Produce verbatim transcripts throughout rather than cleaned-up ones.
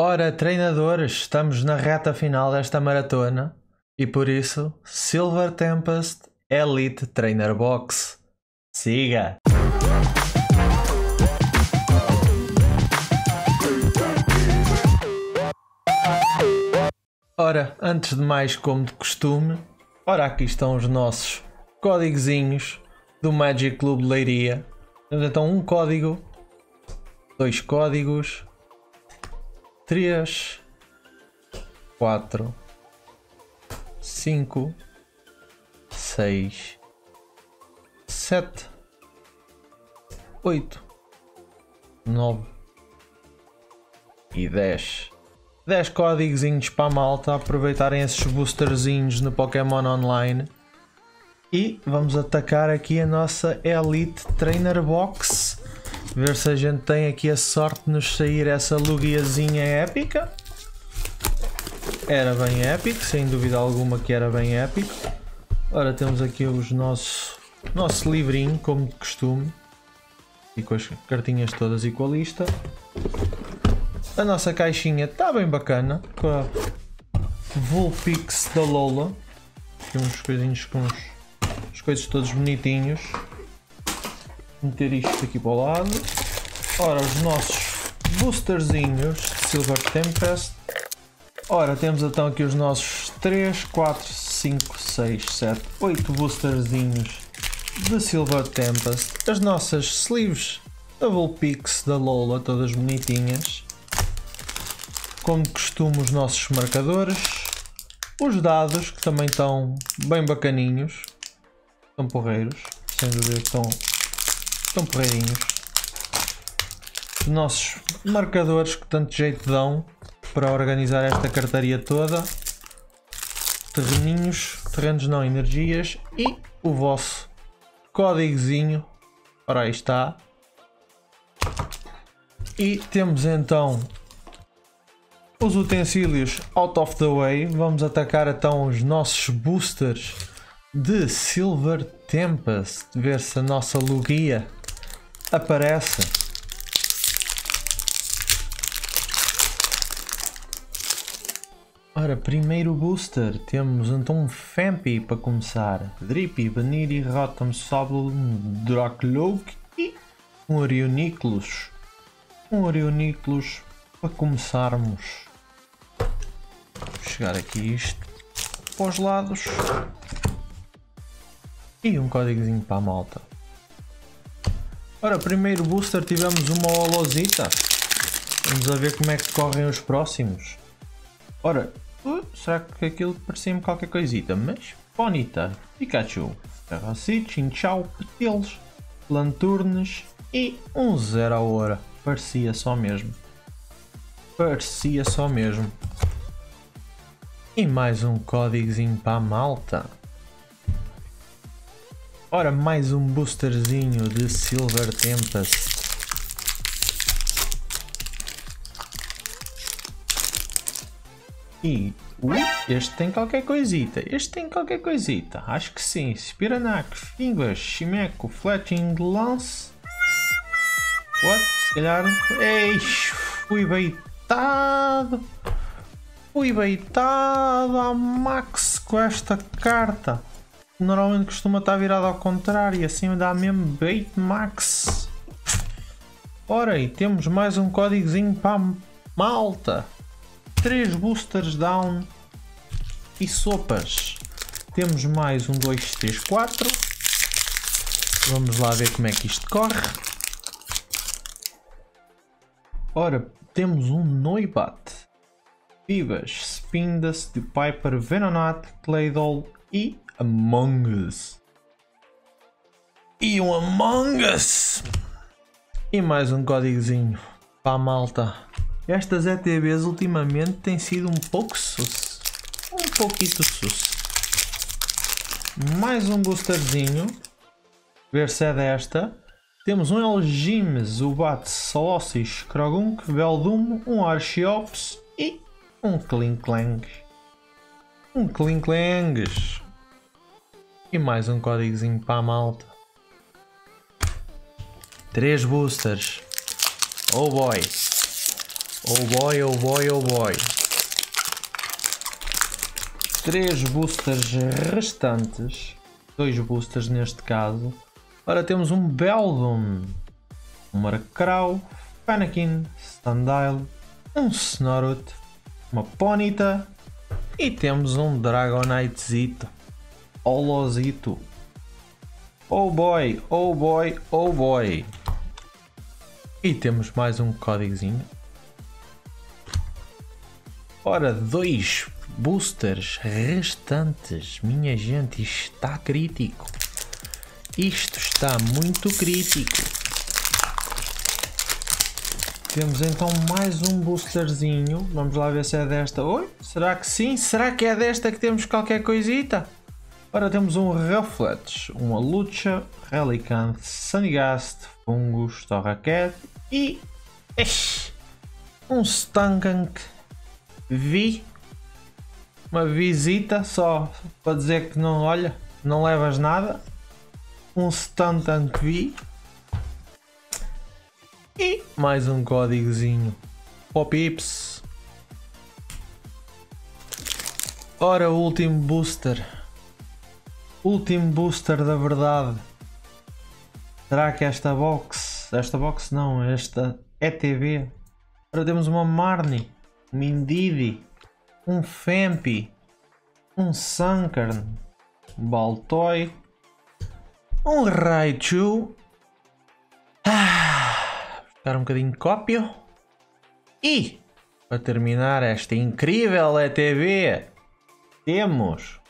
Ora, treinadores, estamos na reta final desta maratona e por isso, Silver Tempest Elite Trainer Box. Siga! Ora, antes de mais, como de costume, ora aqui estão os nossos códigozinhos do Magic Club Leiria. Temos então um código, dois códigos, três, quatro, cinco, seis, sete, oito, nove e dez. dez códigozinhos para a malta aproveitarem esses boosterzinhos no Pokémon Online. E vamos atacar aqui a nossa Elite Trainer Box. Ver se a gente tem aqui a sorte de nos sair essa Lugiazinha épica. Era bem épico, sem dúvida alguma que era bem épico. Ora, temos aqui o nosso, nosso livrinho, como de costume. E com as cartinhas todas e com a lista. A nossa caixinha está bem bacana, com a Vulpix da Lola. Aqui uns coisinhos com uns, uns coisas todos bonitinhos. Meter isto aqui para o lado. Ora, os nossos boosterzinhos de Silver Tempest. Ora, temos então aqui os nossos três, quatro, cinco, seis, sete, oito boosterzinhos de Silver Tempest. As nossas sleeves da Vulpix da Lola, todas bonitinhas. Como de costume, os nossos marcadores. Os dados, que também estão bem bacaninhos. Estão porreiros, sem dúvida que estão... Estão porreirinhos. Os nossos marcadores que tanto jeito dão para organizar esta cartaria toda. Terreninhos, terrenos não, energias. E o vosso códigozinho. Ora, aí está. E temos então os utensílios out of the way. Vamos atacar então os nossos boosters de Silver Tempest. Ver se a nossa Lugia aparece. Ora, primeiro booster, temos então um Fempy para começar. Dripi, Baniri, Rotom, Sobble, Drakloak e um Orionicus. Um Orionicus para começarmos. Vou chegar aqui isto para os lados. E um códigozinho para a malta. Ora, primeiro booster tivemos uma holosita. Vamos a ver como é que correm os próximos. Ora, uh, será que aquilo parecia-me qualquer coisita? Mas, Bonita, Pikachu, Caracu, Chinchau, Petils, Planturnes e um zero a hora. Parecia só mesmo. Parecia só mesmo. E mais um códigozinho para a malta. Ora, mais um boosterzinho de Silver Tempest. E ui, este tem qualquer coisita, este tem qualquer coisita, acho que sim. Spiranak, Fingas, Chimeco, Fletching, Lance. What? Se calhar... Ei, fui baitado. Fui baitado a max com esta carta. Normalmente costuma estar virado ao contrário e assim dá mesmo bait max. Ora, e temos mais um códigozinho para a malta. Três boosters down e sopas. Temos mais um, dois, três, quatro. Vamos lá ver como é que isto corre. Ora, temos um Noibat, Pibas, Spindas, de Piper, Venonat, Claydol e Among Us. E um Among Us. E mais um códigozinho para a malta. Estas E T Bs ultimamente têm sido um pouco sus. Um pouquito sus. Mais um boosterzinho. Ver se é desta. Temos um Elgimes, o Bat, Solossis, Krogunk, Veldumo, um Archeops e um Kling-Kleng. Um Kling-Kleng. E mais um códigozinho para a malta. Três boosters. Oh boy. Oh boy, oh boy, oh boy. Três boosters restantes. Dois boosters neste caso. Ora, temos um Beldum, um Maracrau, Fanakin, Standyle, um Snorut, uma Ponyta e temos um Dragonitezito, Olozito. Oh boy, oh boy, oh boy. E temos mais um códigozinho. Ora, dois boosters restantes, minha gente, está crítico. Isto está muito crítico. Temos então mais um boosterzinho. Vamos lá ver se é desta. Oi? Será que sim? Será que é desta que temos qualquer coisita? Ora, temos um Rufflet, uma Lucha, Relicanth, Sandgast, Fungus, Torracat e Eish, um Stankank. Vi uma visita só para dizer que não, olha, não levas nada. Um Stantank V e mais um códigozinho Popips. Ora, o último booster. Último booster da verdade. Será que esta box? Esta box não, esta E T B. Ora, temos uma Marnie, um Mindidi, um Fempy, um Sankarn, um Baltoy, um Raichu, ah, buscar um bocadinho de cópio e para terminar esta incrível E T B temos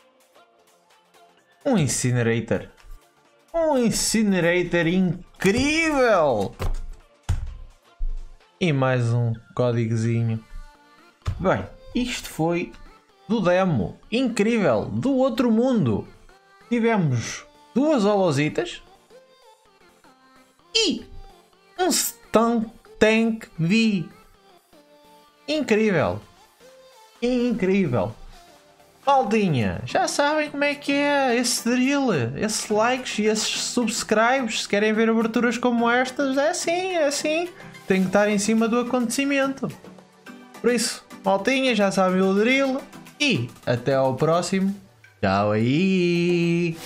um Incinerator, um Incinerator incrível e mais um códigozinho. Bem, isto foi do demo incrível do outro mundo. Tivemos duas Olositas e um Stankank V. Incrível! Incrível! Maldinha, já sabem como é que é esse drill, esses likes e esses subscribes. Se querem ver aberturas como estas, é assim, é assim. Tem que estar em cima do acontecimento. Por isso, maldinha, já sabem o drill e até ao próximo. Tchau aí!